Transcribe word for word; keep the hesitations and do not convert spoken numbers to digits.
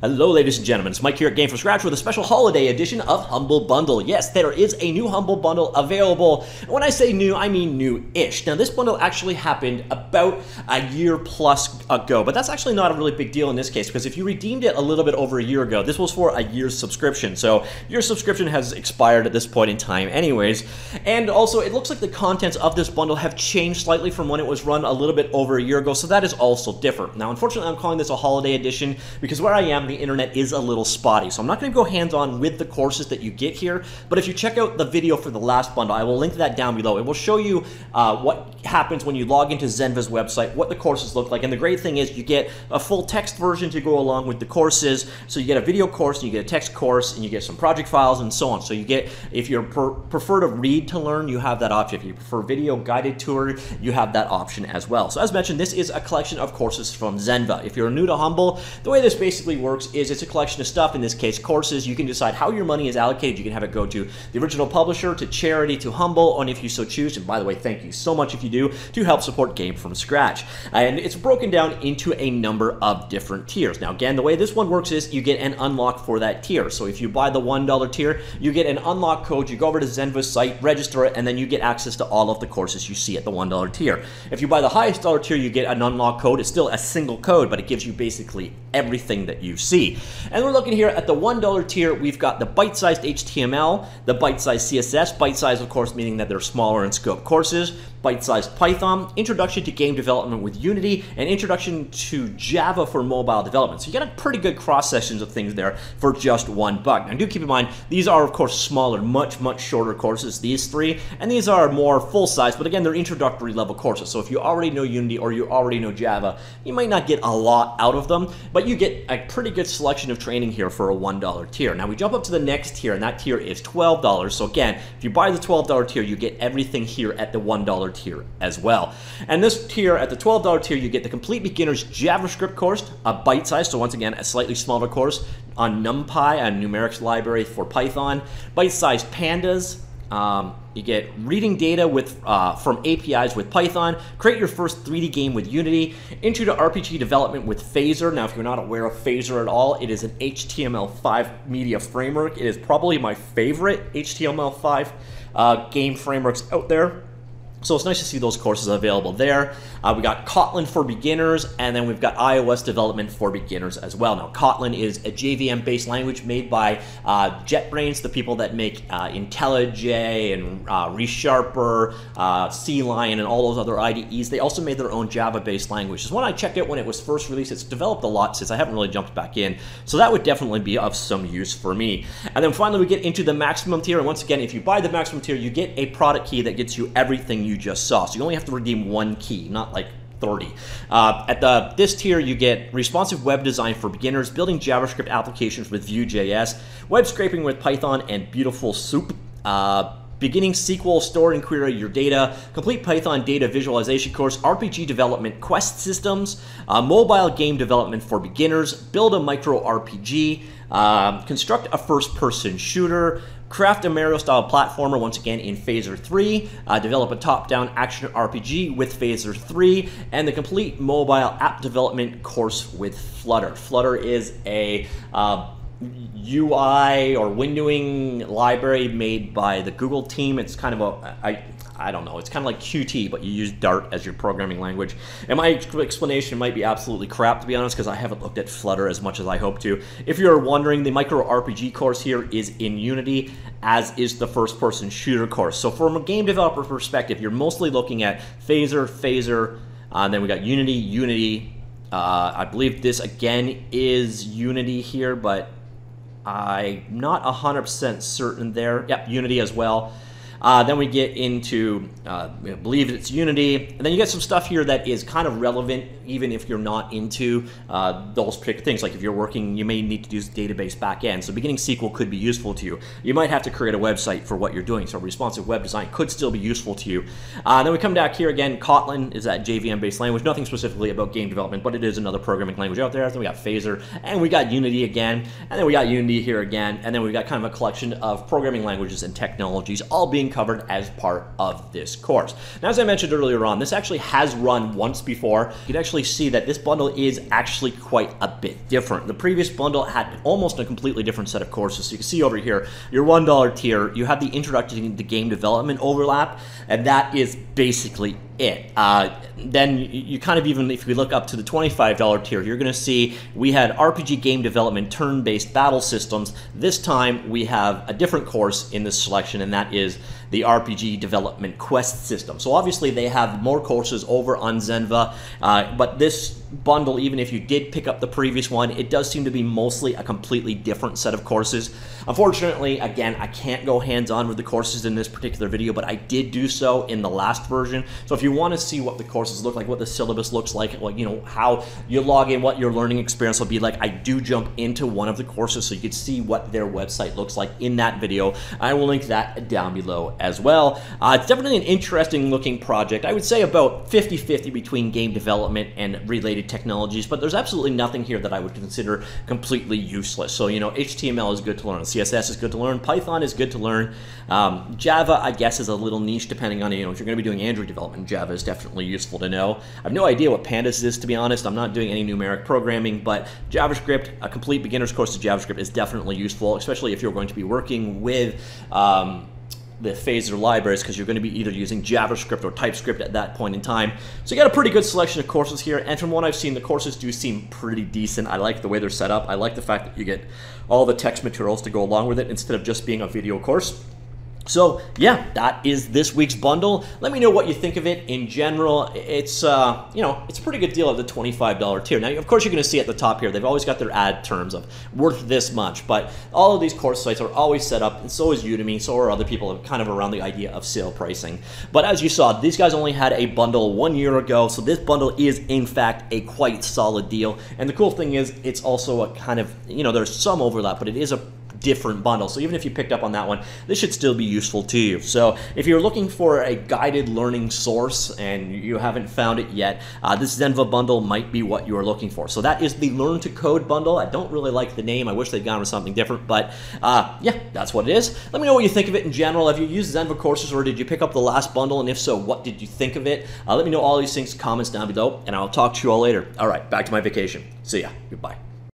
Hello, ladies and gentlemen. It's Mike here at Gamefromscratch with a special holiday edition of Humble Bundle. Yes, there is a new Humble Bundle available. When I say new, I mean new-ish. Now, this bundle actually happened about a year plus ago, but that's actually not a really big deal in this case because if you redeemed it a little bit over a year ago, this was for a year's subscription. So your subscription has expired at this point in time anyways. And also, it looks like the contents of this bundle have changed slightly from when it was run a little bit over a year ago, so that is also different. Now, unfortunately, I'm calling this a holiday edition because where I am, the internet is a little spotty, so I'm not going to go hands-on with the courses that you get here, but if you check out the video for the last bundle, I will link that down below. It will show you uh, what happens when you log into Zenva's website, what the courses look like, and the great thing is you get a full text version to go along with the courses, so you get a video course, and you get a text course, and you get some project files, and so on. So you get, if you per prefer to read to learn, you have that option. If you prefer video guided tour, you have that option as well. So as mentioned, this is a collection of courses from Zenva. If you're new to Humble, the way this basically works is it's a collection of stuff, in this case courses. You can decide how your money is allocated. You can have it go to the original publisher, to charity, to Humble, and if you so choose, and by the way, thank you so much if you do, to help support Gamefromscratch. And it's broken down into a number of different tiers. Now again, the way this one works is you get an unlock for that tier. So if you buy the one dollar tier, you get an unlock code, you go over to Zenva's site, register it, and then you get access to all of the courses you see at the one dollar tier. If you buy the highest dollar tier, you get an unlock code. It's still a single code, but it gives you basically everything that you've see. And we're looking here at the one dollar tier. We've got the bite-sized H T M L, the bite-sized C S S, bite-sized of course meaning that they're smaller in scope courses, bite-sized Python, introduction to game development with Unity, and introduction to Java for mobile development. So you got a pretty good cross-sections of things there for just one buck. Now do keep in mind, these are of course smaller, much, much shorter courses, these three, and these are more full-size, but again, they're introductory level courses. So if you already know Unity or you already know Java, you might not get a lot out of them, but you get a pretty good good selection of training here for a one dollar tier. Now we jump up to the next tier, and that tier is twelve dollars. So again, if you buy the twelve dollar tier, you get everything here at the one dollar tier as well. And this tier, at the twelve dollar tier, you get the complete beginner's JavaScript course, a bite size, so once again, a slightly smaller course on NumPy, a numerics library for Python, bite-sized pandas, um, you get reading data with uh, from A P Is with Python, create your first three D game with Unity, intro to R P G development with Phaser. Now, if you're not aware of Phaser at all, it is an H T M L five media framework. It is probably my favorite H T M L five uh, game frameworks out there. So it's nice to see those courses available there. Uh, we got Kotlin for beginners, and then we've got iOS development for beginners as well. Now, Kotlin is a J V M-based language made by uh, JetBrains, the people that make uh, IntelliJ and uh, ReSharper, uh, C-Lion, and all those other I D Es. They also made their own Java-based language. It's one I checked out when it was first released. It's developed a lot since I haven't really jumped back in, so that would definitely be of some use for me. And then finally, we get into the maximum tier. And once again, if you buy the maximum tier, you get a product key that gets you everything you you just saw. So you only have to redeem one key, not like thirty. Uh, at the this tier, you get responsive web design for beginners, building JavaScript applications with Vue.js, web scraping with Python, and Beautiful Soup. Uh, Beginning S Q L, store and query your data, complete Python data visualization course, R P G development, quest systems, uh, mobile game development for beginners, build a micro R P G, uh, construct a first-person shooter, craft a Mario-style platformer, once again in Phaser three, uh, develop a top-down action R P G with Phaser three, and the complete mobile app development course with Flutter. Flutter is a uh, U I or windowing library made by the Google team. It's kind of a, I, I don't know, it's kind of like Qt, but you use Dart as your programming language. And my explanation might be absolutely crap, to be honest, because I haven't looked at Flutter as much as I hope to. If you're wondering, the micro R P G course here is in Unity, as is the first-person shooter course. So from a game developer perspective, you're mostly looking at Phaser, Phaser, uh, and then we got Unity, Unity. Uh, I believe this, again, is Unity here, but I'm not one hundred percent certain there. Yep, Unity as well. Uh, then we get into, uh, I believe it's Unity. And then you get some stuff here that is kind of relevant, even if you're not into uh, those particular things. Like if you're working, you may need to do database backend. So beginning S Q L could be useful to you. You might have to create a website for what you're doing. So responsive web design could still be useful to you. Uh, then we come back here again. Kotlin is that J V M-based language. Nothing specifically about game development, but it is another programming language out there. Then we got Phaser, and we got Unity again. And then we got Unity here again. And then we got kind of a collection of programming languages and technologies, all being being covered as part of this course. Now, as I mentioned earlier on, this actually has run once before. You can actually see that this bundle is actually quite a bit different. The previous bundle had almost a completely different set of courses. So you can see over here, your one dollar tier, you have the introduction to game development overlap, and that is basically it. Uh, then you, you kind of even, if we look up to the twenty-five dollar tier, you're gonna see we had R P G game development, turn-based battle systems. This time we have a different course in this selection, and that is the R P G development quest system. So obviously they have more courses over on Zenva, uh, but this bundle, even if you did pick up the previous one, it does seem to be mostly a completely different set of courses. Unfortunately, again, I can't go hands-on with the courses in this particular video, but I did do so in the last version. So if you want to see what the courses look like, what the syllabus looks like, like, you know, how you log in, what your learning experience will be like, I do jump into one of the courses so you can see what their website looks like in that video. I will link that down below as well. Uh, it's definitely an interesting looking project. I would say about fifty fifty between game development and related technologies, but there's absolutely nothing here that I would consider completely useless. So, you know, H T M L is good to learn, C S S is good to learn, Python is good to learn. Um, Java, I guess, is a little niche depending on, you know, if you're going to be doing Android development, Java is definitely useful to know. I have no idea what pandas is, to be honest. I'm not doing any numeric programming, but JavaScript, a complete beginner's course to JavaScript is definitely useful, especially if you're going to be working with um, the Phaser libraries, because you're going to be either using JavaScript or TypeScript at that point in time. So you got a pretty good selection of courses here, and from what I've seen, the courses do seem pretty decent. I like the way they're set up. I like the fact that you get all the text materials to go along with it instead of just being a video course. So yeah, that is this week's bundle. Let me know what you think of it in general. It's, uh, you know, it's a pretty good deal at the twenty-five dollar tier. Now, of course, you're gonna see at the top here, they've always got their ad terms of worth this much, but all of these course sites are always set up, and so is Udemy, so are other people kind of around the idea of sale pricing. But as you saw, these guys only had a bundle one year ago, so this bundle is, in fact, a quite solid deal. And the cool thing is, it's also a kind of, you know, there's some overlap, but it is a different bundle. So even if you picked up on that one, this should still be useful to you. So if you're looking for a guided learning source and you haven't found it yet, uh, this Zenva bundle might be what you're looking for. So that is the Learn to Code bundle. I don't really like the name. I wish they'd gone with something different, but uh, yeah, that's what it is. Let me know what you think of it in general. Have you used Zenva courses, or did you pick up the last bundle? And if so, what did you think of it? Uh, let me know all these things, comments down below, and I'll talk to you all later. All right, back to my vacation. See ya. Goodbye.